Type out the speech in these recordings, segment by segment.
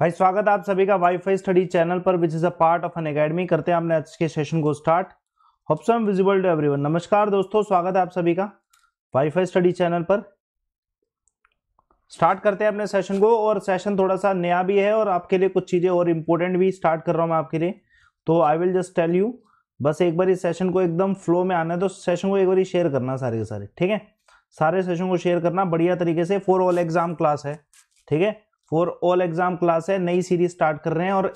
भाई स्वागत आप सभी का वाईफाई स्टडी चैनल पर which is a part of Unacademy. करते हैं हमने आज के सेशन को start. Hope so am visible to everyone. नमस्कार दोस्तों, स्वागत है आप सभी का वाईफाई स्टडी चैनल पर। स्टार्ट करते हैं अपने सेशन को, और सेशन थोड़ा सा नया भी है और आपके लिए कुछ चीज़ें और इम्पोर्टेंट भी स्टार्ट कर रहा हूँ मैं आपके लिए। तो I will just tell you, बस एक बार इस सेशन को एकदम फ्लो में आना है, तो सेशन को एक बार शेयर करना सारे के सारे, ठीक है। सारे सेशन को शेयर करना बढ़िया तरीके से। फॉर ऑल एग्जाम क्लास है, ठीक है, फॉर ऑल एग्जाम क्लास है। नई सीरीज स्टार्ट कर रहे हैं और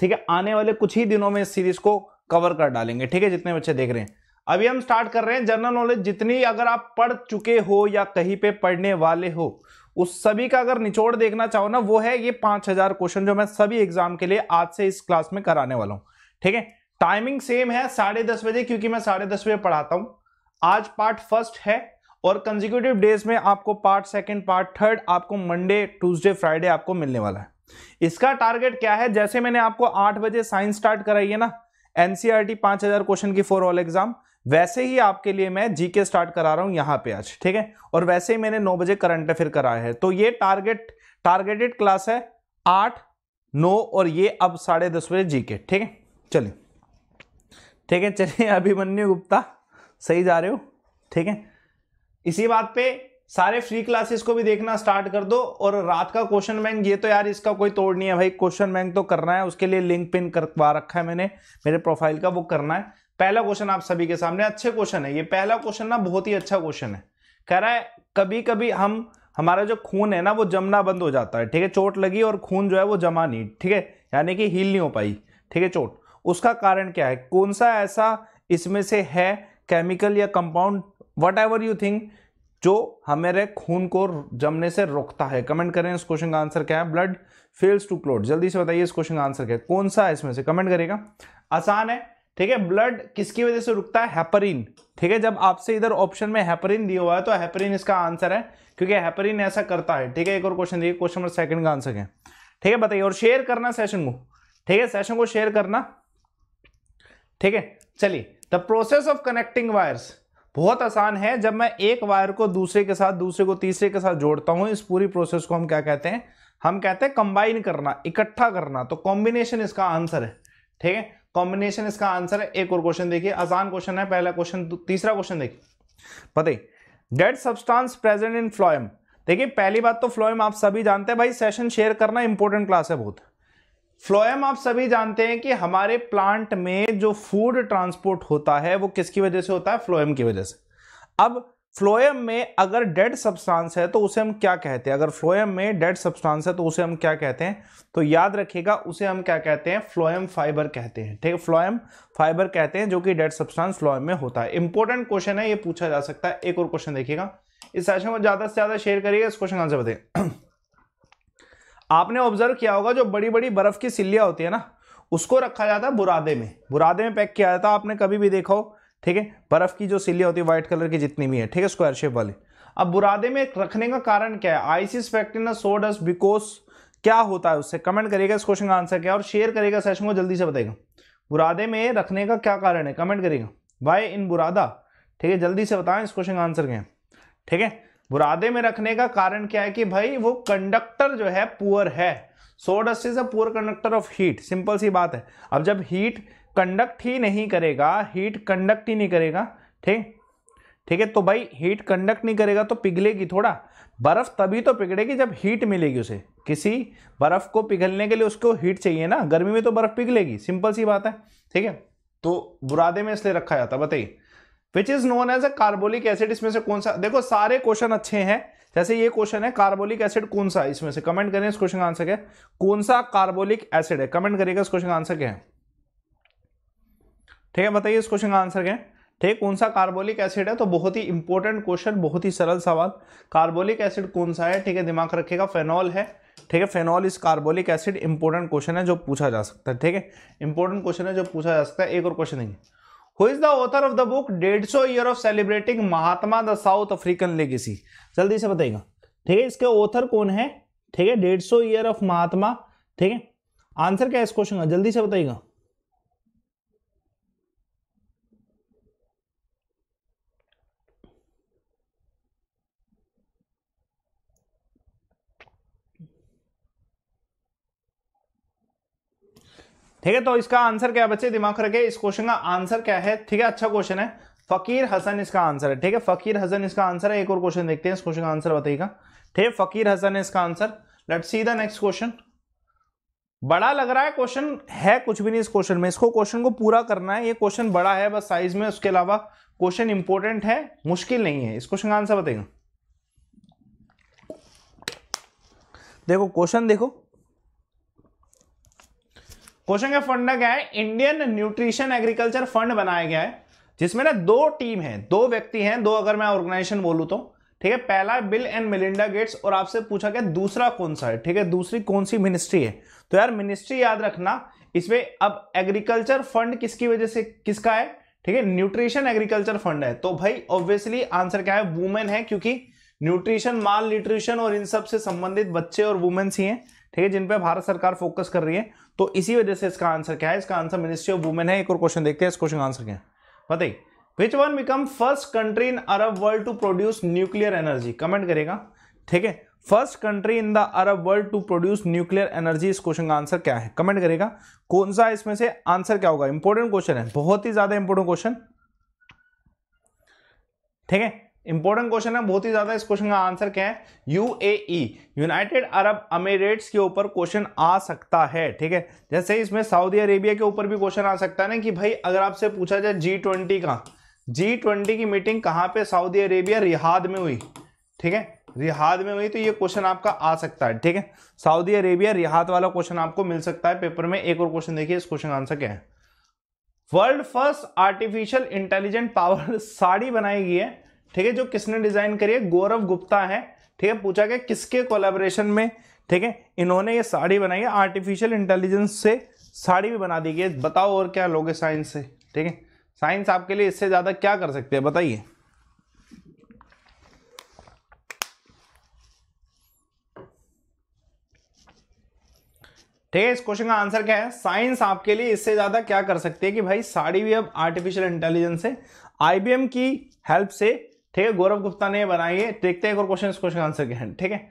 ठीक है, आने वाले कुछ ही दिनों में इस सीरीज को कवर कर डालेंगे, ठीक है। जितने बच्चे देख रहे हैं, अभी हम स्टार्ट कर रहे हैं जनरल नॉलेज। जितनी अगर आप पढ़ चुके हो या कहीं पे पढ़ने वाले हो, उस सभी का अगर निचोड़ देखना चाहो ना, वो है ये 5000 क्वेश्चन जो मैं सभी एग्जाम के लिए आज से इस क्लास में कराने वाला हूँ, ठीक है। टाइमिंग सेम है 10:30 बजे, क्योंकि मैं 10:30 बजे पढ़ाता हूँ। आज पार्ट फर्स्ट है और कंजिक्यूटिव डेज में आपको पार्ट सेकंड, पार्ट थर्ड आपको मंडे, ट्यूसडे, फ्राइडे आपको मिलने वाला है। इसका टारगेट क्या है, जैसे मैंने आपको 8 बजे साइंस स्टार्ट कराई है ना, एनसीईआरटी 5000 क्वेश्चन की फॉर ऑल एग्जाम, वैसे ही आपके लिए मैं जीके स्टार्ट करा रहा हूं यहां पे आज, ठीक है। और वैसे ही मैंने 9 बजे करंट अफेयर कराया है। तो ये टारगेटेड क्लास है 8, 9 और ये अब 10:30 बजे जीके, ठीक है। चलिए, ठीक है, चलिए। अभिमन्यु गुप्ता सही जा रहे हो, ठीक है। इसी बात पे सारे फ्री क्लासेस को भी देखना स्टार्ट कर दो। और रात का क्वेश्चन बैंक, ये तो यार इसका कोई तोड़ नहीं है भाई, क्वेश्चन बैंक तो करना है। उसके लिए लिंक पिन करवा रखा है मैंने मेरे प्रोफाइल का, वो करना है। पहला क्वेश्चन आप सभी के सामने, अच्छे क्वेश्चन है ये। पहला क्वेश्चन ना बहुत ही अच्छा क्वेश्चन है। कह रहा है कभी कभी हमारा जो खून है ना वो जमना बंद हो जाता है, ठीक है। चोट लगी और खून जो है वो जमा नहीं, ठीक है, यानी कि हील नहीं हो पाई, ठीक है, चोट। उसका कारण क्या है, कौन सा ऐसा इसमें से है केमिकल या compound, whatever you think, जो हमारे खून को जमने से रोकता है। कमेंट करें इस क्वेश्चन का आंसर क्या है। ब्लड फेल्स टू क्लॉट, जल्दी से बताइए इस क्वेश्चन का आंसर क्या है, कौन सा है इसमें से, कमेंट करेगा। आसान है, ठीक है। ब्लड किसकी वजह से रुकता है, हेपरिन, ठीक है। जब आपसे इधर ऑप्शन में हेपरिन दिया हुआ है तो हेपरिन इसका आंसर है, क्योंकि हेपरिन ऐसा करता है, ठीक है। एक और क्वेश्चन देखिए, क्वेश्चन नंबर सेकंड का आंसर क्या है, ठीक है, बताइए। और शेयर करना सेशन को, ठीक है, सेशन को शेयर करना, ठीक है। चलिए, the process of connecting wires बहुत आसान है। जब मैं एक वायर को दूसरे के साथ, दूसरे को तीसरे के साथ जोड़ता हूं, इस पूरी प्रोसेस को हम क्या कहते हैं, हम कहते हैं कंबाइन करना, इकट्ठा करना। तो कॉम्बिनेशन इसका आंसर है, ठीक है, कॉम्बिनेशन इसका आंसर है। एक और क्वेश्चन देखिए, आसान क्वेश्चन है पहला क्वेश्चन। तीसरा क्वेश्चन देखिए, बताइए, dead substance present in phloem. देखिए, पहली बात तो फ्लोएम आप सभी जानते हैं भाई, सेशन शेयर करना, इंपॉर्टेंट क्लास है बहुत। फ्लोएम आप सभी जानते हैं कि हमारे प्लांट में जो फूड ट्रांसपोर्ट होता है वो किसकी वजह से होता है, फ्लोएम की वजह से। अब फ्लोएम में अगर डेड सब्सटेंस है तो उसे हम क्या कहते हैं, अगर फ्लोएम में डेड सब्सटेंस है तो उसे हम क्या कहते हैं, तो याद रखिएगा उसे हम क्या कहते हैं, फ्लोएम फाइबर कहते हैं, ठीक है, फ्लोएम फाइबर कहते हैं, जो कि डेड सब्सटेंस फ्लोएम में होता है। इंपॉर्टेंट क्वेश्चन है, ये पूछा जा सकता है। एक और क्वेश्चन देखिएगा, इस सेशन को ज्यादा से ज्यादा शेयर करिएगा। इस क्वेश्चन का आंसर बताइए। आपने ऑब्जर्व किया होगा जो बड़ी बड़ी बर्फ की सिल्लियां होती है ना, उसको रखा जाता है बुरादे में, बुरादे में पैक किया जाता है। आपने कभी भी देखा हो, ठीक है, बर्फ की जो सिल्लियां होती है व्हाइट कलर की जितनी भी है, ठीक है, स्क्वायर शेप वाले। अब बुरादे में रखने का कारण क्या है, आइसिस फैक्टिना सोडस बिकॉज क्या होता है उससे, कमेंट करिएगा इस क्वेश्चन का आंसर क्या है। और शेयर करिएगा सेशन को, जल्दी से बताइएगा बुरादे में रखने का क्या कारण है, कमेंट करिएगा वाई इन बुरादा, ठीक है, जल्दी से बताएं इस क्वेश्चन का आंसर क्या है, ठीक है। बुरादे में रखने का कारण क्या है कि भाई वो कंडक्टर जो है पुअर है, sawdust is a poor conductor of heat, simple सी बात है। अब जब हीट कंडक्ट ही नहीं करेगा, हीट कंडक्ट ही नहीं करेगा, ठीक, ठीक है, तो भाई हीट कंडक्ट नहीं करेगा तो पिघलेगी। थोड़ा बर्फ तभी तो पिघलेगी जब हीट मिलेगी उसे, किसी बर्फ को पिघलने के लिए उसको हीट चाहिए ना, गर्मी में तो बर्फ पिघलेगी, सिंपल सी बात है, ठीक है। तो बुरादे में इसलिए रखा जाता है। बताइए, which is known as a carbolic acid, इसमें से कौन सा। देखो सारे क्वेश्चन अच्छे हैं, जैसे ये क्वेश्चन है कार्बोलिक एसिड कौन सा है इसमें से, कमेंट करें इस क्वेश्चन का आंसर क्या है, कौन सा कार्बोलिक एसिड है, कमेंट करिएगा इस क्वेश्चन का आंसर क्या है, ठीक है, बताइए इस क्वेश्चन का आंसर क्या है, ठीक, कौन सा कार्बोलिक एसिड है। तो बहुत ही इंपॉर्टेंट क्वेश्चन, बहुत ही सरल सवाल, कार्बोलिक एसिड कौन सा है, ठीक है, दिमाग रखेगा। फेनॉल है, ठीक है, phenol is carbolic acid, important question है जो पूछा जा सकता है, ठीक है, इंपॉर्टेंट क्वेश्चन है जो पूछा जा सकता है। एक और क्वेश्चन है, Who is the author of the book 150 year of celebrating Mahatma the South African legacy, जल्दी से बताइएगा, ठीक है, इसके ऑथर कौन है, ठीक है, 150 ईयर ऑफ महात्मा, ठीक है, आंसर क्या है इस क्वेश्चन का, जल्दी से बताइएगा। ठीक है, तो इसका आंसर क्या है बच्चे, दिमाग रखे इस क्वेश्चन का आंसर क्या है। ठीक है, अच्छा क्वेश्चन है, फकीर हसन इसका आंसर है। ठीक है, फकीर हसन इसका आंसर है। एक और क्वेश्चन देखते हैं, इस क्वेश्चन का आंसर बताइएगा। ठीक है, फकीर हसन है इसका answer. Let's see the next question. बड़ा लग रहा है क्वेश्चन, है कुछ भी नहीं इस क्वेश्चन में, इसको क्वेश्चन को पूरा करना है। ये क्वेश्चन बड़ा है बस साइज में, उसके अलावा क्वेश्चन इंपॉर्टेंट है, मुश्किल नहीं है। इस क्वेश्चन का आंसर बताइएगा। देखो क्वेश्चन, देखो क्वेश्चन का फंड क्या है, इंडियन न्यूट्रिशन एग्रीकल्चर फंड बनाया गया है, जिसमें ना दो टीम है, दो व्यक्ति हैं, दो अगर मैं ऑर्गेनाइजेशन बोलूं तो। ठीक है, पहला बिल एंड मेलिंडा गेट्स, और आपसे पूछा गया दूसरा कौन सा है। ठीक है, दूसरी कौन सी मिनिस्ट्री है, तो यार मिनिस्ट्री याद रखना। इसमें अब एग्रीकल्चर फंड किसकी वजह से, किसका है, ठीक है, न्यूट्रिशन एग्रीकल्चर फंड है, तो भाई ऑब्वियसली आंसर क्या है, वुमेन है, क्योंकि न्यूट्रिशन, माल न्यूट्रिशन और इन सब से संबंधित बच्चे और वुमेन्स ही हैं। ठीक है, जिन पे भारत सरकार फोकस कर रही है, तो इसी वजह से इसका आंसर क्या है, इसका आंसर मिनिस्ट्री ऑफ वुमेन है। एक और क्वेश्चन देखते हैं, इस क्वेश्चन का आंसर क्या है बताइए। Which one become first country in Arab world to produce nuclear energy? Comment करेगा। ठीक है, first country in the Arab world to produce nuclear energy, इस क्वेश्चन का आंसर क्या है, कमेंट करेगा। कौन सा इसमें से आंसर क्या होगा, इंपॉर्टेंट क्वेश्चन है, बहुत ही ज्यादा इंपॉर्टेंट क्वेश्चन। ठीक है, इंपॉर्टेंट क्वेश्चन है बहुत ही ज्यादा। इस क्वेश्चन का आंसर क्या है, यूएई, यूनाइटेड अरब अमीरेट्स के ऊपर क्वेश्चन आ सकता है। ठीक है, जैसे इसमें सऊदी अरेबिया के ऊपर भी क्वेश्चन आ सकता है ना, कि भाई अगर आपसे पूछा जाए जी ट्वेंटी की मीटिंग कहाँ पे, सऊदी अरेबिया, रियाद में हुई। ठीक है, रियाद में हुई, तो ये क्वेश्चन आपका आ सकता है। ठीक है, सऊदी अरेबिया रियाद वाला क्वेश्चन आपको मिल सकता है पेपर में। एक और क्वेश्चन देखिए, इस क्वेश्चन का आंसर क्या है। World first artificial intelligent power sari बनाई गई है। ठीक है, जो किसने डिजाइन करी है, गौरव गुप्ता है। ठीक है, पूछा गया किसके कोलैबोरेशन में, ठीक है, इन्होंने ये साड़ी बनाई है, आर्टिफिशियल इंटेलिजेंस से साड़ी भी बना दी गई है। बताओ और क्या लोगे साइंस से। ठीक है, साइंस आपके लिए इससे ज्यादा क्या कर सकते हैं, बताइए। ठीक है, इस क्वेश्चन का आंसर क्या है, साइंस आपके लिए इससे ज्यादा क्या कर सकते हैं, कि भाई साड़ी भी अब आर्टिफिशियल इंटेलिजेंस से, आईबीएम की हेल्प से, ठीक है, गौरव गुप्ता ने बनाई है। देखते हैं एक और क्वेश्चन, इस क्वेश्चन का आंसर क्या है। ठीक है,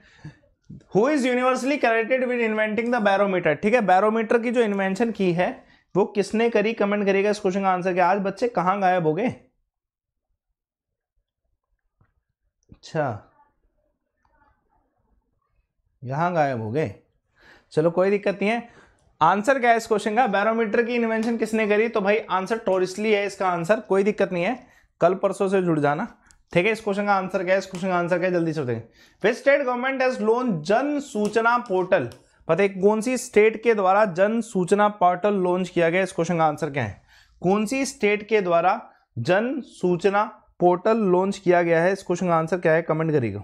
who is universally credited with inventing the barometer. ठीक है, बैरोमीटर की जो इन्वेंशन की है वो किसने करी, कमेंट करेगा। इस क्वेश्चन का आंसर क्या, आज बच्चे कहां गायब हो गए। अच्छा, यहां गायब हो गए, चलो कोई दिक्कत नहीं है। आंसर क्या है इस क्वेश्चन का, बैरोमीटर की इन्वेंशन किसने करी, तो भाई आंसर टोरिसली है इसका आंसर। कोई दिक्कत नहीं है, कल परसों से जुड़ जाना। ठीक है, इस क्वेश्चन का आंसर क्या है, इस क्वेश्चन का आंसर क्या है, जल्दी से बताइए। Which state government has launch Jan सूचना पोर्टल, पता है कौन सी स्टेट के द्वारा जन सूचना पोर्टल लॉन्च किया गया। इस क्वेश्चन का आंसर क्या है, कौन सी स्टेट के द्वारा जन सूचना पोर्टल लॉन्च किया गया है। इस क्वेश्चन का आंसर क्या है, कमेंट करिएगा।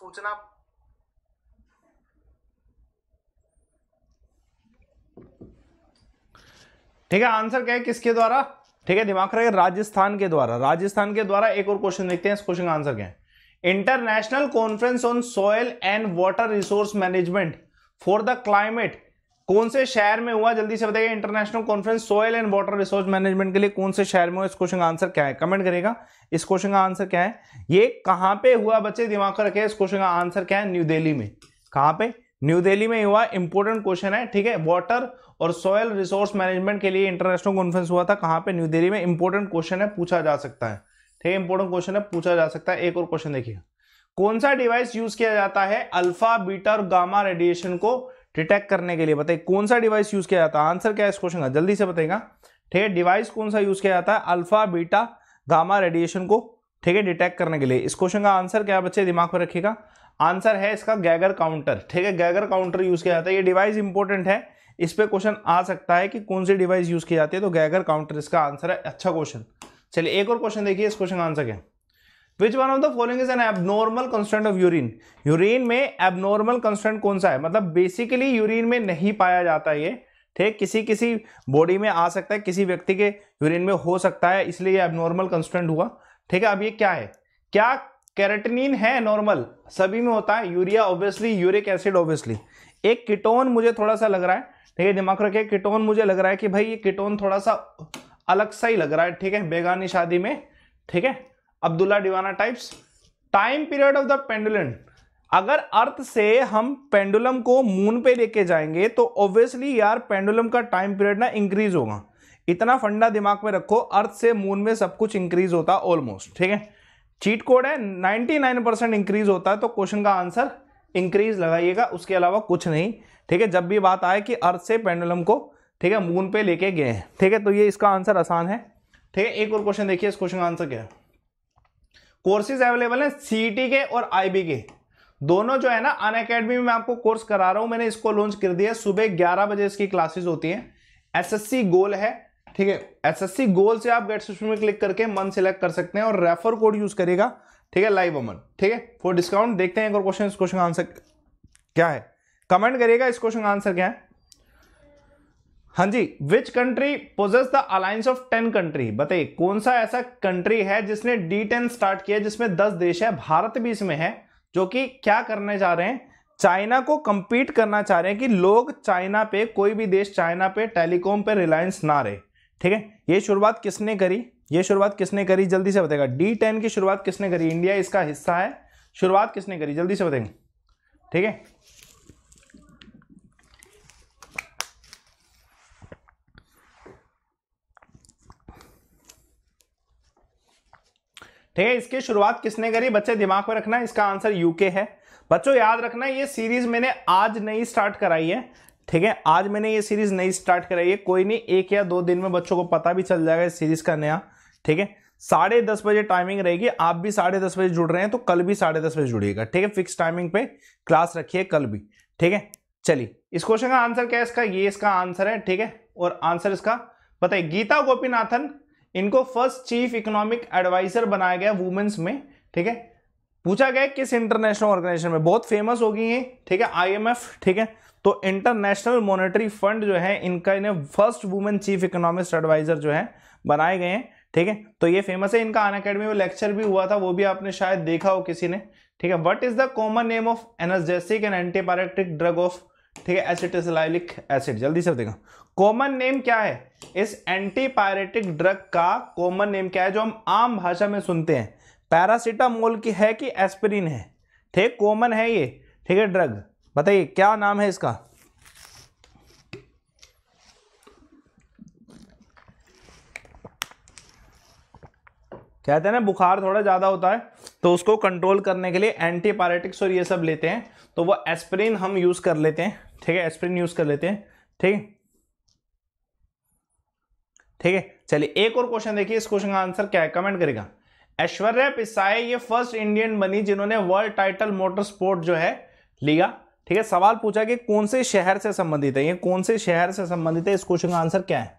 सूचना ठीक है, आंसर क्या है, किसके द्वारा, ठीक है, दिमाग रखिए, राजस्थान के द्वारा, राजस्थान के द्वारा। एक और क्वेश्चन देखते हैं, इस क्वेश्चन का आंसर क्या है। International conference on soil and water resource management for the climate कौन से शहर में हुआ, जल्दी से बताइए। International conference soil and water resource management के लिए कौन से शहर में हुआ, इस क्वेश्चन का आंसर क्या है, कमेंट करेगा। इस क्वेश्चन का आंसर क्या है, ये कहां पे हुआ बच्चे, दिमाग रखिए। इस क्वेश्चन का आंसर क्या है, न्यू दिल्ली में। कहां पे, न्यू दिल्ली में हुआ, इंपॉर्टेंट क्वेश्चन है। ठीक है, वाटर और सॉयल रिसोर्स मैनेजमेंट के लिए इंटरनेशनल कॉन्फ्रेंस हुआ था, कहां पे, न्यू दिल्ली में। इंपॉर्टेंट क्वेश्चन है, पूछा जा सकता है। ठीक है, इंपॉर्टेंट क्वेश्चन है, पूछा जा सकता है। एक और क्वेश्चन देखिए, कौन सा डिवाइस यूज किया जाता है अल्फा, बीटा और गामा रेडिएशन को डिटेक्ट करने के लिए, बताइए कौन सा डिवाइस यूज किया जाता है। आंसर क्या है इस क्वेश्चन का, जल्दी से बताइएगा। ठीक है, डिवाइस कौन सा यूज किया जाता है अल्फा, बीटा, गामा रेडिएशन को, ठीक है, डिटेक्ट करने के लिए। इस क्वेश्चन का आंसर क्या है बच्चे, दिमाग पर रखिएगा। आंसर है इसका गैगर काउंटर। ठीक है, गैगर काउंटर यूज किया जाता है, ये डिवाइस इंपॉर्टेंट है, इस पे क्वेश्चन आ सकता है कि कौन सी डिवाइस यूज की जाती है, तो गैगर काउंटर इसका आंसर है। अच्छा क्वेश्चन, चलिए एक और क्वेश्चन देखिए, इस क्वेश्चन का आंसर क्या है। Which one of the following is an abnormal constant of urine, urine में एबनॉर्मल कंस्टेंट कौन सा है, मतलब बेसिकली यूरिन में नहीं पाया जाता ये। ठीक, किसी किसी बॉडी में आ सकता है, किसी व्यक्ति के यूरिन में हो सकता है, इसलिए ये एबनॉर्मल कंस्टेंट हुआ। ठीक है, अब ये क्या है, क्या कैरेटिनिन है, नॉर्मल सभी में होता है, urea obviously, uric acid obviously. एक कीटोन मुझे थोड़ा सा लग रहा है, ठीक है, दिमाग रखिए, कीटोन मुझे लग रहा है कि भाई ये कीटोन थोड़ा सा अलग सा ही लग रहा है, ठीक है, बेगानी शादी में, ठीक है, Abdullah डिवाना types. Time period of the pendulum, अगर अर्थ से हम पेंडुलम को मून पे लेके जाएंगे तो ऑब्वियसली यार पेंडुलम का टाइम पीरियड ना इंक्रीज होगा, इतना फंडा दिमाग में रखो, अर्थ से मून में सब कुछ इंक्रीज होता ऑलमोस्ट, ठीक है। चीट कोड है, 99% इंक्रीज होता है, तो क्वेश्चन का आंसर इंक्रीज लगाइएगा, उसके अलावा कुछ नहीं, ठीक है। जब भी बात आए कि अर्थ से पेंडुलम को, ठीक है, मून पे लेके गए हैं, ठीक है, तो ये इसका आंसर आसान है, ठीक है। एक और क्वेश्चन देखिए, इस क्वेश्चन का आंसर क्या है। कोर्सेज अवेलेबल हैं सीईटी के और आईबी के, दोनों जो है ना अनअकैडमी में आपको कोर्स करा रहा हूं, मैंने इसको लॉन्च कर दिया, सुबह 11 बजे इसकी क्लासेस होती हैं। एसएससी गोल है, ठीक है, एसएससी गोल से आप गेट सब्सक्रिप्शन में क्लिक करके मंथ सेलेक्ट कर सकते हैं और रेफर कोड यूज करेगा, ठीक है, लाइव अमन, ठीक है, फॉर डिस्काउंट। देखते हैं एक और क्वेश्चन, इस क्वेश्चन का आंसर क्या है, कमेंट करिएगा इस क्वेश्चन का आंसर क्या है। हाँ जी, which country poses the alliance of 10 country, बताइए कौन सा ऐसा कंट्री है जिसने D10 स्टार्ट किया, जिसमें 10 देश है, भारत भी इसमें है, जो कि क्या करने जा रहे हैं, चाइना को कंपीट करना चाह रहे हैं कि लोग चाइना पे, कोई भी देश चाइना पे टेलीकॉम पे रिलायंस ना रहे, ठीक है। ये शुरुआत किसने करी, ये शुरुआत किसने करी, जल्दी से बताएगा। D10 की शुरुआत किसने करी, इंडिया इसका हिस्सा है, शुरुआत किसने करी जल्दी से बताएंगे, ठीक है। ठीक है, इसकी शुरुआत किसने करी बच्चे दिमाग में रखना, इसका आंसर यूके है। बच्चों याद रखना, ये सीरीज मैंने आज नई स्टार्ट कराई है, ठीक है, आज मैंने ये सीरीज नई स्टार्ट कराई है, कोई नहीं, 1 या 2 दिन में बच्चों को पता भी चल जाएगा इस सीरीज का नया, ठीक है। 10:30 बजे टाइमिंग रहेगी, आप भी 10:30 बजे जुड़ रहे हैं तो कल भी 10:30 बजे जुड़िएगा, ठीक है, फिक्स टाइमिंग पे क्लास रखिए कल भी, ठीक है। चलिए, इस क्वेश्चन का आंसर क्या है, इसका ये इसका आंसर है, ठीक है, और आंसर इसका बताइए, गीता गोपीनाथन, इनको फर्स्ट चीफ इकोनॉमिक एडवाइजर बनाया गया वुमेन्स में, ठीक है। पूछा गया किस इंटरनेशनल ऑर्गेनाइजेशन में, बहुत फेमस होगी ये, ठीक है, IMF, ठीक है, तो इंटरनेशनल मॉनेटरी फंड जो है, इनका इन्हें first women chief economist adviser जो है बनाए गए हैं, ठीक है, तो ये फेमस है। इनका अनअकैडमी में लेक्चर भी हुआ था, वो भी आपने शायद देखा हो किसी ने, ठीक है। What is the common name of analgesic and antipyretic drug of, ठीक है, एसिटिल्साइलिक एसिड, जल्दी से देखो कॉमन नेम क्या है इस एंटीपायरेटिक ड्रग का, कॉमन नेम क्या है जो हम आम भाषा में सुनते हैं, पैरासिटामोल की है कि एस्पिरिन है, ठीक, कॉमन है ये, ठीक है, ड्रग, बताइए क्या नाम है इसका। कहते हैं ना बुखार थोड़ा ज्यादा होता है तो उसको कंट्रोल करने के लिए एंटीपायरेटिक्स और ये सब लेते हैं, तो वो एस्पिरिन हम यूज कर लेते हैं, ठीक है, एस्पिरिन यूज कर लेते हैं, ठीक है, ठीक है। चलिए, एक और क्वेश्चन देखिए, इस क्वेश्चन का आंसर क्या है, कमेंट करेगा। ऐश्वर्या पिसाई ये फर्स्ट इंडियन बनी जिन्होंने वर्ल्ड टाइटल मोटर स्पोर्ट जो है लिया, ठीक है। सवाल पूछा कि कौन से शहर से संबंधित है, ये कौन से शहर से संबंधित है, इस क्वेश्चन का आंसर क्या है,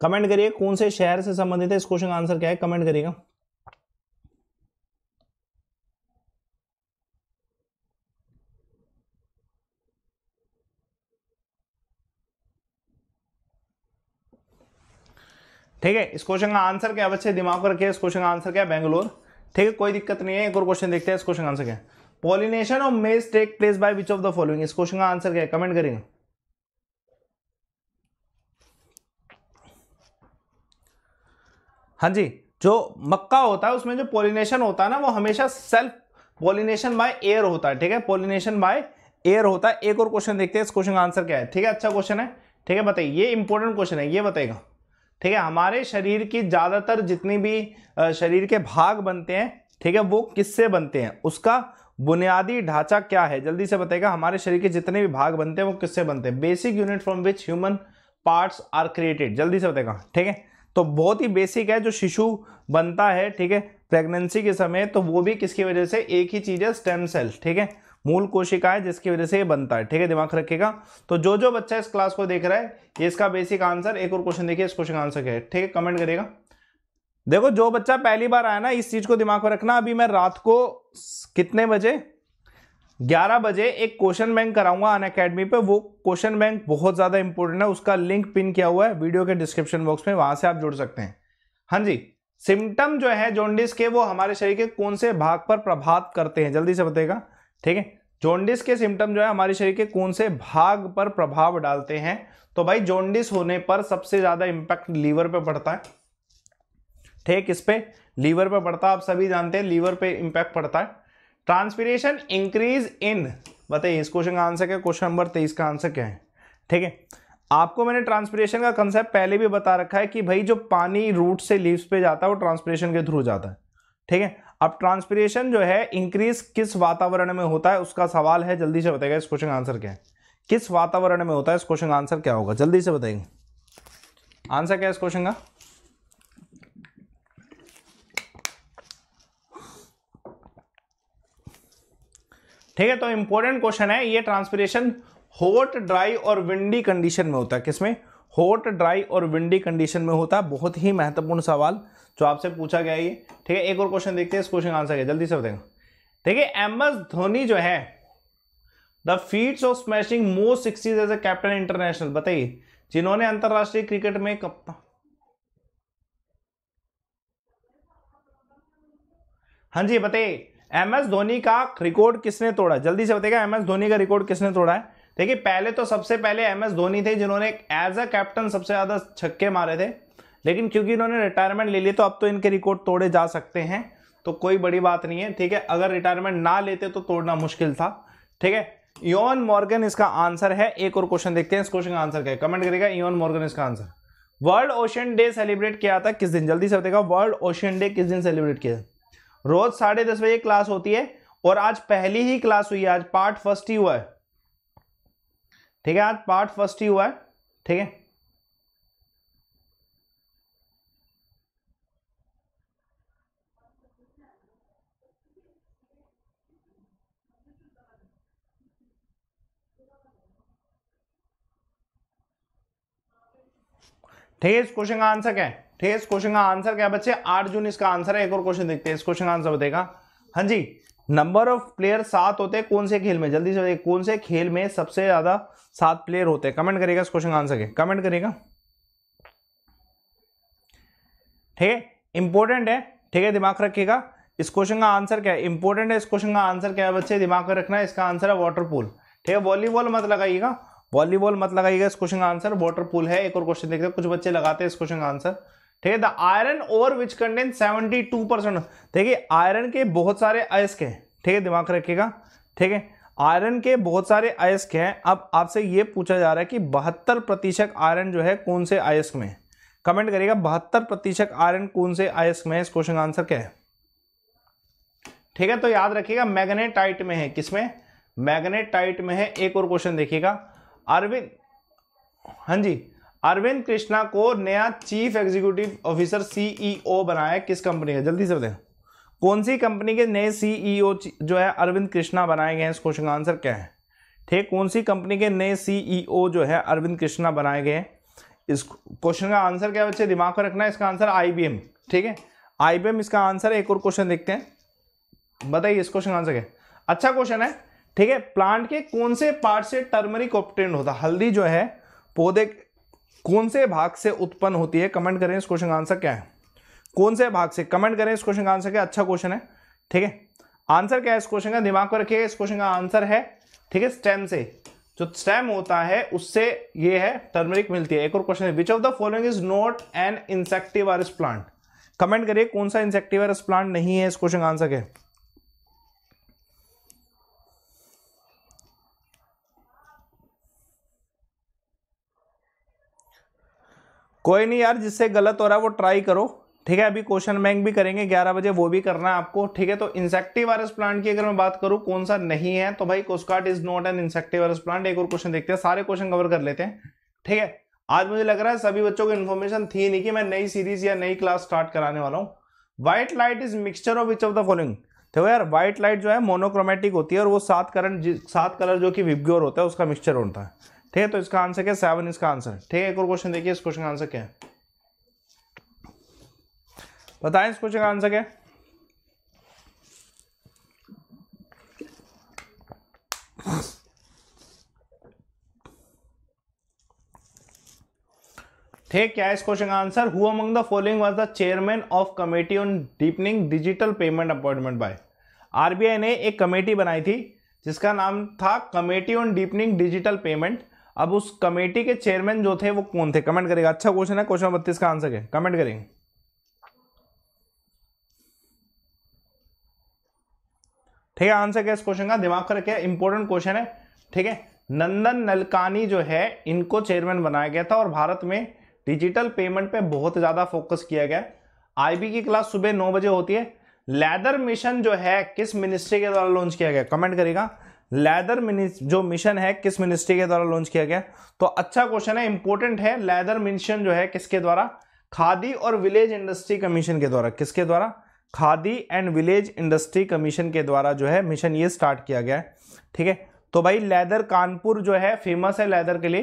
कमेंट करिए, कौन से शहर से संबंधित है, इस क्वेश्चन का आंसर क्या है, कमेंट करिएगा। ठीक है, इस क्वेश्चन का आंसर क्या है बच्चे दिमाग पर रखिए, इस क्वेश्चन का आंसर क्या है, बेंगलोर, ठीक है, कोई दिक्कत नहीं है। एक और क्वेश्चन देखते हैं, इस क्वेश्चन का आंसर क्या है, पॉलिनेशन और maize take place by which of the following, इस क्वेश्चन का आंसर क्या है, कमेंट करेंगे। हाँ जी, जो मक्का होता है उसमें जो पॉलिनेशन होता है ना, वो हमेशा सेल्फ पॉलिनेशन बाय एयर होता है, ठीक है, पॉलिनेशन बाय एयर होता है। एक और क्वेश्चन देखते हैं, इस क्वेश्चन का आंसर क्या है, ठीक है, अच्छा क्वेश्चन है, ठीक है, बताइए, ये इंपॉर्टेंट क्वेश्चन है, ये बताइएगा, ठीक है। हमारे शरीर की ज्यादातर जितनी भी शरीर के भाग बनते हैं, ठीक है, वो किससे बनते हैं, उसका बुनियादी ढांचा क्या है, जल्दी से बताइएगा। हमारे शरीर के जितने भी भाग बनते हैं वो किससे बनते हैं, basic unit from which human parts are created, जल्दी से बताइएगा, ठीक है, तो बहुत ही बेसिक है, जो शिशु बनता है, ठीक है, प्रेगनेंसी के समय, तो वो भी किसकी वजह से, एक ही चीज है, स्टेम सेल, ठीक है, मूल कोशिका है जिसकी वजह से ये बनता है, ठीक है, दिमाग रखेगा। तो जो जो बच्चा इस क्लास को देख रहा है, ये इसका बेसिक आंसर। एक और क्वेश्चन देखिए, इस क्वेश्चन का आंसर क्या है, ठीक है, कमेंट करेगा। देखो जो बच्चा पहली बार आया ना, इस चीज को दिमाग में रखना, अभी मैं रात को कितने बजे, 11 बजे एक क्वेश्चन बैंक कराऊंगा अनअकैडमी पे, वो क्वेश्चन बैंक बहुत ज्यादा इंपॉर्टेंट है, उसका लिंक पिन किया हुआ है वीडियो के डिस्क्रिप्शन बॉक्स में, वहां से आप जुड़ सकते हैं। हाँ जी, सिम्टम जो है जॉन्डिस के, वो हमारे शरीर के कौन से भाग पर प्रभाव करते हैं, जल्दी से बताइएगा, ठीक है। जॉन्डिस के सिम्टम जो है हमारे शरीर के कौन से भाग पर प्रभाव डालते हैं, तो भाई जॉन्डिस होने पर सबसे ज्यादा इंपैक्ट लीवर पे पड़ता है, ठीक, इस पे लीवर पे पड़ता है, आप सभी जानते हैं लीवर पे इंपैक्ट पड़ता है। ट्रांसपिरेशन इंक्रीज इन, बताइए इस क्वेश्चन का आंसर क्या, क्वेश्चन नंबर 23 का आंसर क्या है, ठीक है। आपको मैंने ट्रांसपिरेशन का कंसेप्ट पहले भी बता रखा है कि भाई जो पानी रूट से लीव्स पे जाता है वो ट्रांसपिरेशन के थ्रू जाता है, ठीक है। अब ट्रांसपिरेशन जो है इंक्रीज किस वातावरण में होता है, उसका सवाल है, जल्दी से बताइएगा इस क्वेश्चन का आंसर क्या है, किस वातावरण में होता है, इस क्वेश्चन का आंसर क्या होगा, जल्दी से बताइए आंसर क्या है इस क्वेश्चन का। ठीक है, तो इंपॉर्टेंट क्वेश्चन है ये, ट्रांसपिरेशन हॉट ड्राई और विंडी कंडीशन में होता है, किसमें, हॉट ड्राई और विंडी कंडीशन में होता है, बहुत ही महत्वपूर्ण सवाल जो आपसे पूछा गया है ये, ठीक है। एक और क्वेश्चन देखते हैं, इस क्वेश्चन का आंसर है, जल्दी से बताएगा, ठीक है। एमएस धोनी जो है the feats of smashing most 60s as a captain international, बताइए जिन्होंने अंतरराष्ट्रीय क्रिकेट में कप्तान, हां जी बताइए एमएस धोनी का रिकॉर्ड किसने तोड़ा, जल्दी से बताइएगा एमएस धोनी का रिकॉर्ड किसने तोड़ा है। देखिए पहले तो सबसे पहले एमएस धोनी थे जिन्होंने एज अ कैप्टन सबसे ज्यादा छक्के मारे थे, लेकिन क्योंकि इन्होंने रिटायरमेंट ले ली तो अब तो इनके रिकॉर्ड तोड़े जा सकते हैं, तो कोई बड़ी बात नहीं है, ठीक है। अगर रिटायरमेंट ना लेते तो तोड़ना मुश्किल था, ठीक है। योन मॉर्गन इसका आंसर है। एक और क्वेश्चन देखते हैं, इस क्वेश्चन का आंसर क्या है, कमेंट करेगा योन मॉर्गन इसका answer. World ocean day celebrate किया था किस दिन, जल्दी से बताएगा वर्ल्ड ओशियन डे किस दिन सेलिब्रेट किया। रोज 10:30 बजे क्लास होती है और आज पहली ही क्लास हुई है, आज पार्ट फर्स्ट ही हुआ है, ठीक है, आज पार्ट फर्स्ट ही हुआ है, ठीक है। ठीक है, इस क्वेश्चन का आंसर क्या है, ठीक है, इस क्वेश्चन का आंसर क्या है बच्चे, 8 जून इसका आंसर है। एक और क्वेश्चन देखते हैं, इस क्वेश्चन का आंसर बताएगा, हाँ जी। नंबर ऑफ प्लेयर 7 होते हैं कौन से खेल में, जल्दी से बताइए कौन से खेल में सबसे ज्यादा 7 प्लेयर होते हैं, कमेंट करिएगा इस क्वेश्चन का आंसर के, कमेंट करिएगा, ठीक है, इंपॉर्टेंट है, ठीक है, दिमाग रखिएगा इस क्वेश्चन का आंसर क्या है, इंपॉर्टेंट है, इस क्वेश्चन का आंसर क्या है बच्चे, दिमाग में रखना है, इसका आंसर है वॉटरपूल, ठीक है। वॉलीबॉल मत लगाइएगा, वॉलीबॉल मत लगाइएगा, इस क्वेश्चन का आंसर वॉटरपूल है। एक और क्वेश्चन देखते हैं, कुछ बच्चे लगाते हैं इस क्वेश्चन का आंसर, ठीक है। द आयरन और विच कंटेन 72%, देखिए आयरन के बहुत सारे अयस्क हैं, ठीक है, दिमाग रखिएगा, ठीक है, आयरन के बहुत सारे अयस्क हैं। अब आपसे ये पूछा जा रहा है कि 72% आयरन जो है कौन से अयस्क में, कमेंट करिएगा 72% आयरन कौन से अयस्क में, इस क्वेश्चन का आंसर क्या है, ठीक है। तो याद रखिएगा मैग्नेटाइट में है, किसमें, मैग्नेटाइट में है। एक और क्वेश्चन देखिएगा, अरविंद, हाँ जी, अरविंद कृष्णा को नया चीफ एग्जीक्यूटिव ऑफिसर सीईओ बनाया किस कंपनी का, जल्दी से बताएं कौन सी कंपनी के नए सीईओ जो है अरविंद कृष्णा बनाए गए हैं, इस क्वेश्चन का आंसर क्या है, ठीक, कौन सी कंपनी के नए सीईओ जो है अरविंद कृष्णा बनाए गए हैं, इस क्वेश्चन का आंसर क्या है बच्चे, दिमाग में रखना है, इसका आंसर IBM, ठीक है, IBM इसका आंसर है। एक और क्वेश्चन देखते हैं, बताइए इस क्वेश्चन का आंसर क्या है, अच्छा क्वेश्चन है, ठीक है। प्लांट के कौन से पार्ट से टर्मरिक ऑब्टेन होता है, हल्दी जो है पौधे कौन से भाग से उत्पन्न होती है, कमेंट करें इस क्वेश्चन का आंसर क्या है, कौन से भाग से, कमेंट करें इस क्वेश्चन का आंसर क्या, अच्छा क्वेश्चन है, ठीक है, आंसर क्या है इस क्वेश्चन का, दिमाग पर रखिएगा इस क्वेश्चन का आंसर है, ठीक है, स्टेम से, जो स्टेम होता है उससे ये है टर्मरिक मिलती है। एक और क्वेश्चन है, which of the following is not an insectivorous plant, comment करिए कौन सा इंसेक्टिवारस प्लांट नहीं है, इस क्वेश्चन का आंसर क्या है, कोई नहीं यार जिससे गलत हो रहा है वो ट्राई करो, ठीक है, अभी क्वेश्चन बैंक भी करेंगे 11 बजे, वो भी करना है आपको, ठीक है। तो इंसेक्टिवारस प्लांट की अगर मैं बात करूं कौन सा नहीं है, तो भाई कोस्कार्ट is not an insectivorous plant. एक और क्वेश्चन देखते हैं, सारे क्वेश्चन कवर कर लेते हैं, ठीक है। आज मुझे लग रहा है सभी बच्चों को इन्फॉर्मेशन थी नहीं कि मैं नई सीरीज या नई क्लास स्टार्ट कराने वाला हूँ। White light is mixture of which of the following, देखो यार व्हाइट लाइट जो है मोनोक्रोमेटिक होती है और वो 7 कलर जो कि विबग्योर होता है उसका मिक्सचर होता है, ठीक है। तो इसका आंसर क्या है, 7 इसका आंसर, ठीक है। एक और क्वेश्चन देखिए, इस क्वेश्चन का आंसर क्या है, बताएं इस क्वेश्चन का आंसर क्या है, ठीक, क्या है इस क्वेश्चन का answer. Who among the following was the chairman of committee on deepening digital payment appointment by, RBI ने एक कमेटी बनाई थी जिसका नाम था committee on deepening digital payment. अब उस कमेटी के चेयरमैन जो थे वो कौन थे, कमेंट करेगा। अच्छा क्वेश्चन है, क्वेश्चन 32 का आंसर है, कमेंट करेंगे। ठीक है, आंसर क्या इस क्वेश्चन का, दिमाग कर क्या, इंपॉर्टेंट क्वेश्चन है। ठीक है, नंदन नलकानी जो है इनको चेयरमैन बनाया गया था और भारत में डिजिटल पेमेंट पे बहुत ज्यादा फोकस किया गया। आईबी की क्लास सुबह 9 बजे होती है। लेदर मिशन जो है किस मिनिस्ट्री के द्वारा लॉन्च किया गया, कमेंट करेगा। लेदर जो मिशन है किस मिनिस्ट्री के द्वारा लॉन्च किया गया, तो अच्छा क्वेश्चन है, इंपॉर्टेंट है। लेदर मिशन जो है किसके द्वारा, खादी और विलेज इंडस्ट्री कमीशन के द्वारा, किसके द्वारा, khadi and village industry commission के द्वारा जो है मिशन ये स्टार्ट किया गया है। ठीक है, तो भाई लेदर कानपुर जो है फेमस है लेदर के लिए।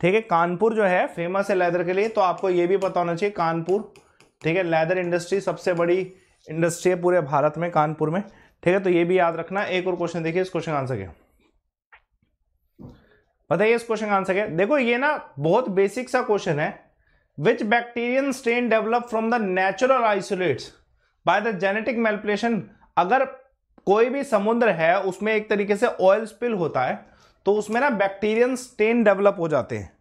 ठीक है, कानपुर जो है फेमस है लेदर के लिए, तो आपको ये भी पता होना चाहिए कानपुर। ठीक है, लेदर इंडस्ट्री सबसे बड़ी इंडस्ट्री है पूरे भारत में, कानपुर में। ठीक है, तो ये भी याद रखना। एक और क्वेश्चन देखिए, इस क्वेश्चन का आंसर क्या, बताइए इस क्वेश्चन का आंसर क्या। देखो ये ना बहुत बेसिक सा क्वेश्चन है। Which bacterial strain develop from the natural isolates by the genetic manipulation. अगर कोई भी समुद्र है उसमें एक तरीके से ऑयल स्पिल होता है तो उसमें ना बैक्टीरियन स्टेन डेवलप हो जाते हैं।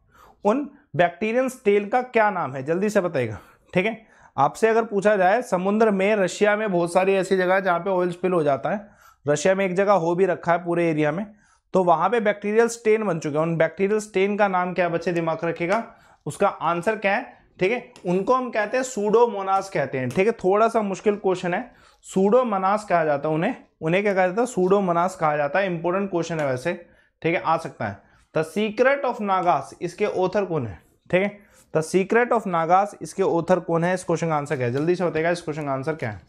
उन बैक्टीरियन स्टेन का क्या नाम है, जल्दी से बताइएगा। ठीक है, आपसे अगर पूछा जाए, समुद्र में रशिया में बहुत सारी ऐसी जगह है जहाँ पे ऑयल स्पिल हो जाता है, रशिया में एक जगह हो भी रखा है पूरे एरिया में, तो वहां पे बैक्टीरियल स्टेन बन चुके हैं। उन बैक्टीरियल स्टेन का नाम क्या है बच्चे, दिमाग रखिएगा, उसका आंसर क्या है। ठीक है, उनको हम कहते हैं सूडोमोनास कहते हैं। ठीक है, थोड़ा सा मुश्किल क्वेश्चन है, सूडोमोनास कहा जाता है उन्हें क्या कहा जाता है, सूडोमोनास कहा जाता है। इंपॉर्टेंट क्वेश्चन है वैसे। ठीक है, आ सकता है। द सीक्रेट ऑफ नागास इसके ऑथर कौन है। ठीक है, द सीक्रेट ऑफ नागास इसके ऑथर कौन है, इस क्वेश्चन का आंसर क्या है, जल्दी से बताएगा इस क्वेश्चन का आंसर क्या है।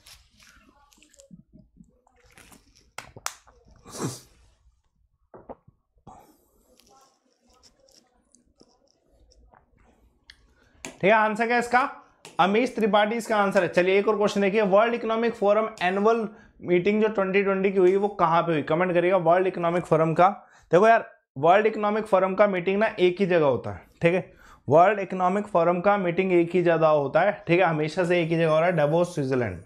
ठीक है, आंसर क्या है इसका, अमीश त्रिपाठी इसका आंसर है। चलिए एक और क्वेश्चन देखिए, world economic forum annual meeting जो 2020 की हुई वो कहां पे हुई, कमेंट करिएगा। वर्ल्ड इकोनॉमिक फोरम का, देखो यार वर्ल्ड इकोनॉमिक फोरम का मीटिंग ना एक ही जगह होता है। ठीक है, वर्ल्ड इकोनॉमिक फोरम का मीटिंग एक ही जगह होता है। ठीक है, हमेशा से एक ही जगह हो रहा है, डेवोस स्विट्जरलैंड।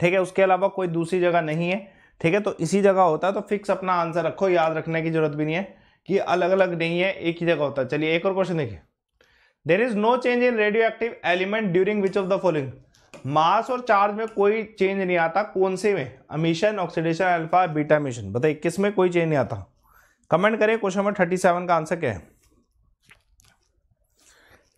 ठीक है, उसके अलावा कोई दूसरी जगह नहीं है। ठीक है, तो इसी जगह होता है, तो फिक्स अपना आंसर रखो, याद रखने की जरूरत भी नहीं है कि अलग अलग नहीं है, एक ही जगह होता है। चलिए एक और क्वेश्चन देखिए, there is no change in radioactive element during which of the following. Mass और चार्ज में कोई चेंज नहीं आता, कौन से में, emission, oxidation, alpha, beta emission, बताइए किस में कोई चेंज नहीं आता, कमेंट करें। क्वेश्चन नंबर 37 का आंसर क्या है।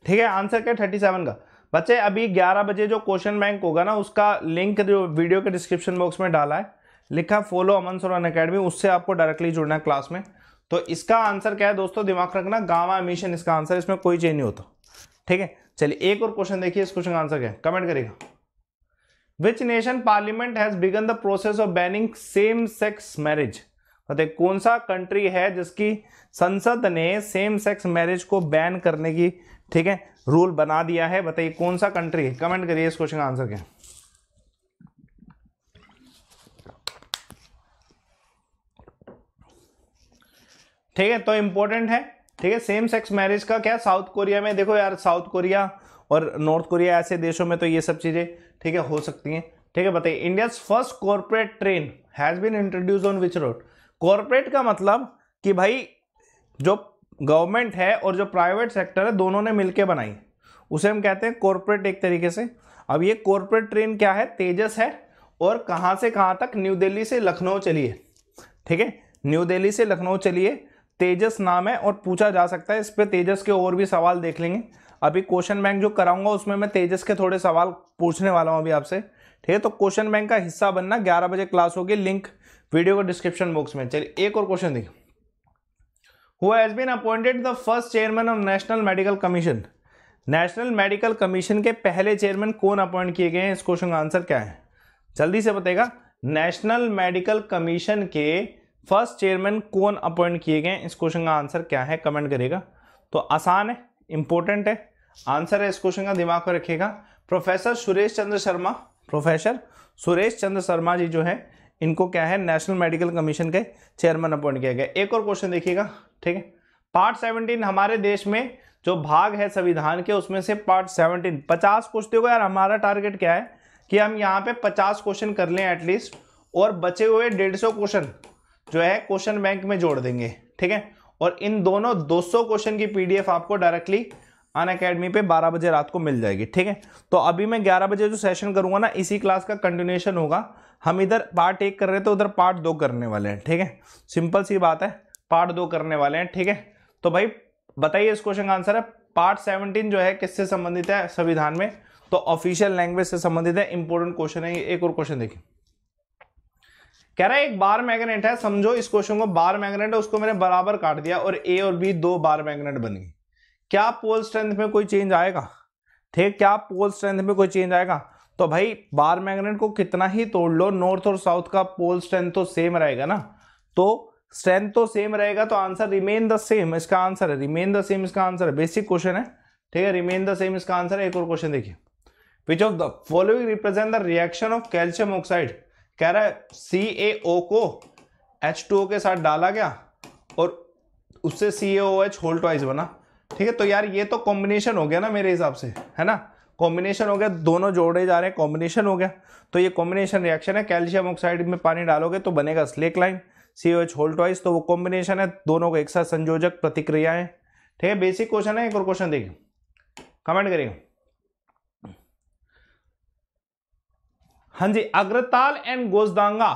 ठीक है, आंसर क्या 37 का बच्चे, अभी 11 बजे जो क्वेश्चन बैंक होगा ना उसका लिंक जो वीडियो के डिस्क्रिप्शन बॉक्स में डाला है, लिखा फॉलो अमन शर्मा अनअकैडमी, उससे आपको डायरेक्टली जुड़ना है क्लास में। तो इसका आंसर क्या है दोस्तों, दिमाग रखना, गामा एमिशन इसका आंसर, इसमें कोई चेंज नहीं होता। ठीक है, चलिए एक और क्वेश्चन देखिए, इस क्वेश्चन का आंसर क्या है, कमेंट करेगा। Which nation parliament has begun the process of banning same sex marriage, बताइए कौन सा कंट्री है जिसकी संसद ने सेम सेक्स मैरिज को बैन करने की, ठीक है, रूल बना दिया है, बताइए कौन सा कंट्री है, कमेंट करिए इस क्वेश्चन का आंसर क्या है। ठीक है, तो इंपॉर्टेंट है। ठीक है, सेम सेक्स मैरिज का क्या, साउथ कोरिया में, देखो यार साउथ कोरिया और नॉर्थ कोरिया ऐसे देशों में तो ये सब चीजें ठीक है हो सकती हैं। ठीक है, बताइए India's first corporate train has been introduce on which road. Corporate का मतलब कि भाई जो गवर्नमेंट है और जो प्राइवेट सेक्टर है दोनों ने मिलकर बनाई, उसे हम कहते हैं कॉर्पोरेट एक तरीके से। अब ये कॉर्पोरेट ट्रेन क्या है, तेजस है, और कहाँ से कहाँ तक, न्यू दिल्ली से लखनऊ चली है। ठीक है, न्यू दिल्ली से लखनऊ चली है, तेजस नाम है, और पूछा जा सकता है इस पे, तेजस के और भी सवाल देख लेंगे। अभी क्वेश्चन बैंक जो कराऊंगा उसमें मैं तेजस के थोड़े सवाल पूछने वाला हूं अभी आपसे। ठीक है, तो क्वेश्चन बैंक का हिस्सा बनना, 11 बजे क्लास होगी, लिंक वीडियो के डिस्क्रिप्शन बॉक्स में। चलिए एक और क्वेश्चन देखिए, who has been appointed the first chairman of national medical commission. National medical commission के पहले चेयरमैन कौन अपॉइंट किए गए हैं, इस क्वेश्चन का आंसर क्या है, जल्दी से बताइएगा। नेशनल मेडिकल कमीशन के फर्स्ट चेयरमैन कौन अपॉइंट किए गए, इस क्वेश्चन का आंसर क्या है, कमेंट करेगा। तो आसान है, इंपॉर्टेंट है, आंसर है इस क्वेश्चन का, दिमाग में रखिएगा। प्रोफेसर सुरेश चंद्र शर्मा, प्रोफेसर सुरेश चंद्र शर्मा जी जो है इनको क्या है, नेशनल मेडिकल कमीशन के चेयरमैन अपॉइंट किया गया। एक और क्वेश्चन देखिएगा, ठीक है, पार्ट 17 हमारे देश में जो भाग है संविधान के उसमें से पार्ट 17 50 पूछते हो यार। हमारा टारगेट क्या है कि हम यहाँ पे 50 क्वेश्चन कर लें एटलीस्ट, और बचे हुए 150 क्वेश्चन जो है क्वेश्चन बैंक में जोड़ देंगे, ठीक है। और इन दोनों 200 क्वेश्चन की पीडीएफ आपको डायरेक्टली अनअकैडमी पे 12 बजे रात को मिल जाएगी, ठीक है। तो अभी मैं 11 बजे जो सेशन करूंगा ना, इसी क्लास का कंटिन्यूएशन होगा। हम इधर पार्ट 1 कर रहे थे, उधर पार्ट 2 करने वाले हैं, ठीक है। सिंपल सी बात है, पार्ट 2 करने वाले हैं, ठीक है। तो भाई बताइए इस क्वेश्चन का आंसर है। पार्ट 17 जो है किससे संबंधित है संविधान में, तो ऑफिशियल लैंग्वेज से संबंधित है। इंपॉर्टेंट क्वेश्चन है। एक और क्वेश्चन देखिए, कह रहा है एक बार मैग्नेट है, समझो इस क्वेश्चन को बार मैग्नेट है, उसको मैंने बराबर काट दिया और ए और बी दो बार मैग्नेट बन गई। क्या पोल स्ट्रेंथ में कोई चेंज आएगा? ठीक, क्या पोल स्ट्रेंथ में कोई चेंज आएगा? तो भाई बार मैग्नेट को कितना ही तोड़ लो, नॉर्थ और साउथ का पोल स्ट्रेंथ तो सेम रहेगा ना, तो स्ट्रेंथ तो सेम रहेगा। तो आंसर रिमेन द सेम इसका आंसर है, रिमेन द सेम इसका आंसर है। बेसिक क्वेश्चन है, ठीक है, रिमेन द सेम इसका आंसर है। एक और क्वेश्चन देखिए, which of the following represent the reaction of calcium oxide. कह रहा है CaO को H2O के साथ डाला गया और उससे CaOH होल ट्वाइस बना, ठीक है। तो यार ये तो कॉम्बिनेशन हो गया ना मेरे हिसाब से, है ना, कॉम्बिनेशन हो गया, दोनों जोड़े जा रहे हैं, कॉम्बिनेशन हो गया। तो ये कॉम्बिनेशन रिएक्शन है। कैल्शियम ऑक्साइड में पानी डालोगे तो बनेगा slake lime, CaOH whole twice, तो वो कॉम्बिनेशन है, दोनों को एक साथ संयोजक प्रतिक्रियाएं, ठीक है। बेसिक क्वेश्चन है। एक और क्वेश्चन देखिए, कमेंट करिएगा। हाँ जी, Agartala and Gojadanga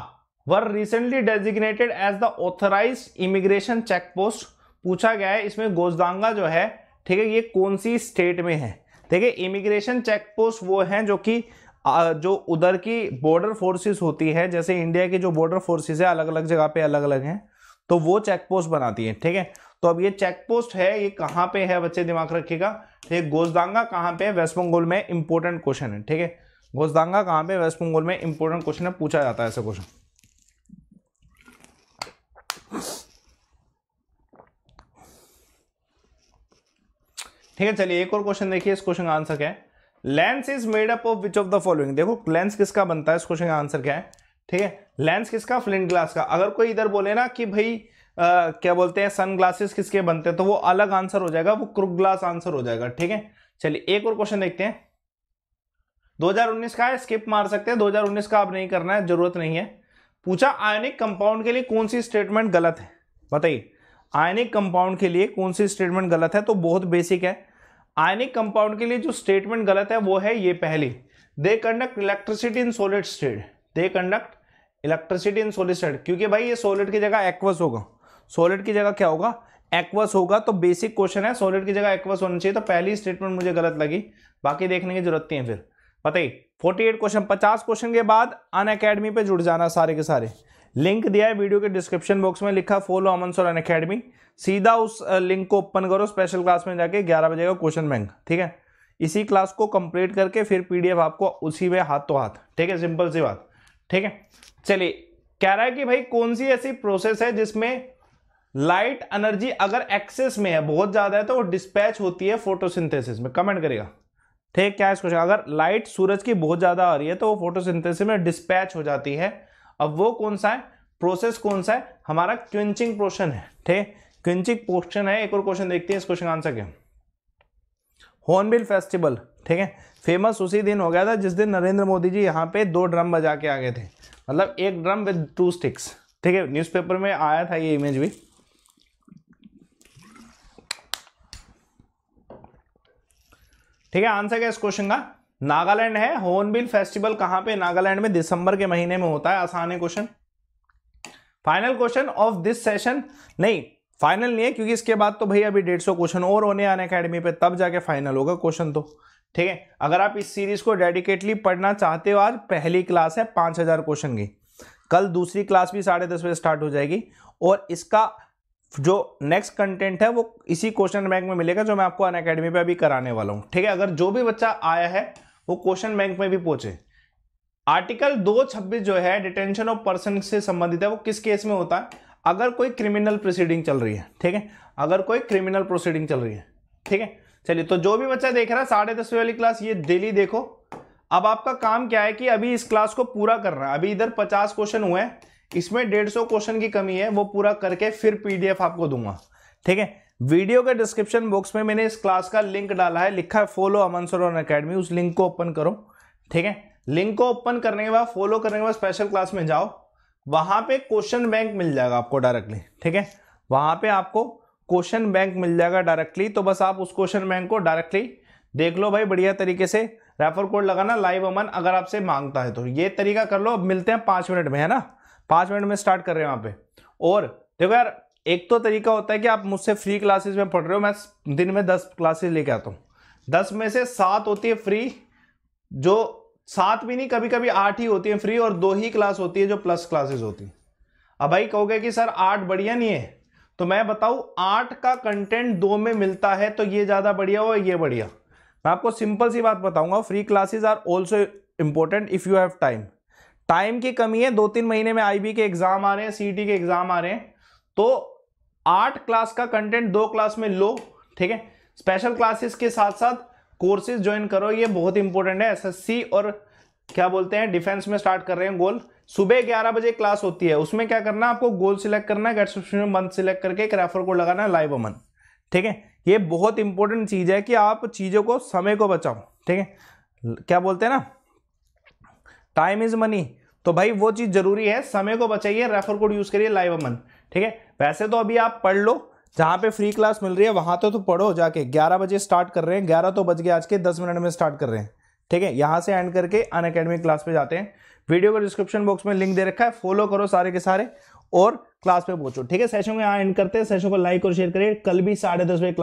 were recently designated as the authorised immigration check post. पूछा गया है इसमें गोजदांगा जो है, ठीक है, ये कौन सी स्टेट में है? ठीक है, इमिग्रेशन चेक पोस्ट वो हैं जो कि उधर की बॉर्डर फोर्सेस होती है, जैसे इंडिया की जो बॉर्डर फोर्सेस है अलग अलग जगह पे अलग अलग हैं, तो वो चेक पोस्ट बनाती है, ठीक है। तो अब ये चेक पोस्ट है, ये कहाँ पे है बच्चे दिमाग रखिएगा, ठीक है। गोजदांगा कहाँ पे है? वेस्ट बंगाल में। इंपॉर्टेंट क्वेश्चन है, ठीक है। गोजदांगा कहाँ पे? वेस्ट बंगाल में। इंपॉर्टेंट क्वेश्चन है, पूछा जाता है ऐसा क्वेश्चन, ठीक है। चलिए एक और क्वेश्चन देखिए, इस क्वेश्चन का आंसर क्या है? Lens is made up of which of the following. देखो लेंस किसका बनता है, इस क्वेश्चन का आंसर क्या है, ठीक है। लेंस किसका? फ्लिंट ग्लास का। अगर कोई इधर बोले ना कि भाई क्या बोलते हैं, सन ग्लासेस किसके बनते हैं, तो वो अलग आंसर हो जाएगा, वो क्रुक ग्लास आंसर हो जाएगा, ठीक है। चलिए एक और क्वेश्चन देखते हैं, 2019 का है, स्किप मार सकते हैं, 2019 का आप नहीं करना है, जरूरत नहीं है। पूछा आयनिक कंपाउंड के लिए कौन सी स्टेटमेंट गलत है, बताइए। आयनिक कंपाउंड के लिए कौन सी स्टेटमेंट गलत है? तो बहुत बेसिक है। आयनिक कंपाउंड के लिए जो स्टेटमेंट गलत है वो है ये पहली, they conduct electricity in solid state. They conduct electricity in solid state, क्योंकि भाई ये सॉलिड की जगह एक्वस होगा, सॉलिड की जगह क्या होगा? एक्वस होगा। तो बेसिक क्वेश्चन है, सॉलिड की जगह एक्वस होना चाहिए। तो पहली स्टेटमेंट मुझे गलत लगी, बाकी देखने की जरूरत नहीं है। फिर बताइए 48 क्वेश्चन, 50 क्वेश्चन के बाद अनअकैडमी पे जुड़ जाना सारे के सारे। लिंक दिया है वीडियो के डिस्क्रिप्शन बॉक्स में, लिखा फॉलो अमन सर अनअकैडमी, सीधा उस लिंक को ओपन करो, स्पेशल क्लास में जाके 11 बजे का क्वेश्चन बैंक, ठीक है। इसी क्लास को कंप्लीट करके फिर पीडीएफ आपको उसी में हाथ तो हाथ, ठीक है, सिंपल सी बात, ठीक है। चलिए कह रहा है कि भाई कौन सी ऐसी प्रोसेस है जिसमें लाइट एनर्जी अगर एक्सेस में है, बहुत ज्यादा है, तो वो डिस्पैच होती है फोटोसिंथेसिस में। कमेंट करेगा, ठीक, क्या है इस क्वेश्चन? अगर लाइट सूरज की बहुत ज्यादा आ रही है तो वो फोटोसिंथेसिस में डिस्पैच हो जाती है। अब वो कौन सा है प्रोसेस, कौन सा है? हमारा क्विंचिंग पोर्शन है, ठीक, क्विंचिंग पोर्शन है। एक और क्वेश्चन देखते हैं, इस क्वेश्चन का आंसर क्या? हॉर्नबिल फेस्टिवल, ठीक है, फेमस उसी दिन हो गया था जिस दिन नरेंद्र मोदी जी यहाँ पे 2 ड्रम बजा के आ गए थे, मतलब एक ड्रम विद 2 स्टिक्स, ठीक है। न्यूज़पेपर में आया था ये इमेज भी, ठीक है। आंसर क्या इस क्वेश्चन का? नागालैंड है। हॉर्नबिल फेस्टिवल कहां पे? नागालैंड में, दिसंबर के महीने में होता है। आसान है question. Final question of this session, नहीं फाइनल नहीं है क्योंकि इसके बाद तो भाई अभी 150 क्वेश्चन और होने आने अकेडमी पे, तब जाके फाइनल होगा क्वेश्चन, तो ठीक है। अगर आप इस सीरीज को डेडिकेटली पढ़ना चाहते हो, आज पहली क्लास है 5000 क्वेश्चन की, कल दूसरी क्लास भी 10:30 बजे स्टार्ट हो जाएगी, और इसका जो नेक्स्ट कंटेंट है वो इसी क्वेश्चन बैंक में मिलेगा जो मैं आपको अनअकैडमी पे अभी कराने वाला हूं, ठीक है। अगर जो भी बच्चा आया है वो क्वेश्चन बैंक में भी पहुंचे। आर्टिकल 226 जो है डिटेंशन ऑफ पर्सन से संबंधित है, वो किस केस में होता है? अगर कोई क्रिमिनल प्रोसीडिंग चल रही है, ठीक है, अगर कोई क्रिमिनल प्रोसीडिंग चल रही है, ठीक है। चलिए तो जो भी बच्चा देख रहा है 10:30 वाली क्लास ये डेली देखो। अब आपका काम क्या है कि अभी इस क्लास को पूरा करना है। अभी इधर 50 क्वेश्चन हुए हैं, इसमें 150 क्वेश्चन की कमी है, वो पूरा करके फिर पीडीएफ आपको दूंगा, ठीक है। वीडियो के डिस्क्रिप्शन बॉक्स में मैंने इस क्लास का लिंक डाला है, लिखा है फॉलो अमन सर अनअकैडमी, उस लिंक को ओपन करो, ठीक है। लिंक को ओपन करने के बाद, फॉलो करने के बाद स्पेशल क्लास में जाओ, वहां पे क्वेश्चन बैंक मिल जाएगा आपको डायरेक्टली, ठीक है, वहां पे आपको क्वेश्चन बैंक मिल जाएगा डायरेक्टली। तो बस आप उस क्वेश्चन बैंक को डायरेक्टली देख लो भाई, बढ़िया तरीके से रेफर कोड लगाना लाइव अमन अगर आपसे मांगता है तो। ये तरीका कर लो। अब मिलते हैं 5 मिनट में, है ना, 5 मिनट में स्टार्ट कर रहे हैं वहां पे। और देखो यार, एक तो तरीका होता है कि आप मुझसे फ्री क्लासेस में पढ़ रहे हो, मैं दिन में 10 क्लासेस लेके आता हूँ, 10 में से 7 होती है फ्री, जो 7 भी नहीं कभी कभी 8 ही होती है फ्री, और 2 ही क्लास होती है जो प्लस क्लासेस होती है। अब भाई कहोगे कि सर 8 बढ़िया नहीं है, तो मैं बताऊं 8 का कंटेंट 2 में मिलता है, तो ये ज़्यादा बढ़िया हो ये बढ़िया। मैं आपको सिंपल सी बात बताऊंगा, free classes are also important if you have time. Time की कमी है, 2-3 महीने में आईबी के एग्जाम आ रहे हैं, सीटी के एग्जाम आ रहे हैं, तो 8 क्लास का कंटेंट 2 क्लास में लो, ठीक है। स्पेशल क्लासेस के साथ साथ कोर्सेज ज्वाइन करो, ये बहुत इंपॉर्टेंट है। एसएससी और क्या बोलते हैं डिफेंस में स्टार्ट कर रहे हैं गोल, सुबह 11 बजे क्लास होती है, उसमें क्या करना आपको गोल सिलेक्ट करना है, सब्सक्रिप्शन मंथ सिलेक्ट करके रेफर कोड लगाना लाइव अमन, ठीक है। ये बहुत इंपॉर्टेंट चीज है कि आप चीजों को समय को बचाओ, ठीक है, क्या बोलते हैं ना टाइम इज मनी, तो भाई वो चीज जरूरी है, समय को बचाइए, रेफर कोड यूज करिए लाइव अमन, ठीक है। वैसे तो अभी आप पढ़ लो, जहाँ पे फ्री क्लास मिल रही है वहाँ तो पढ़ो जाके, 11 बजे स्टार्ट कर रहे हैं, 11 तो बज गए आज के, 10 मिनट में स्टार्ट कर रहे हैं, ठीक है। यहाँ से एंड करके अनअकैडमी क्लास पे जाते हैं, वीडियो को डिस्क्रिप्शन बॉक्स में लिंक दे रखा है, फॉलो करो सारे के सारे और क्लास पे पहुँचो, ठीक है। सेशन को यहाँ एंड करते हैं, सेशन को लाइक और शेयर करिए, कल भी 10:30 बजे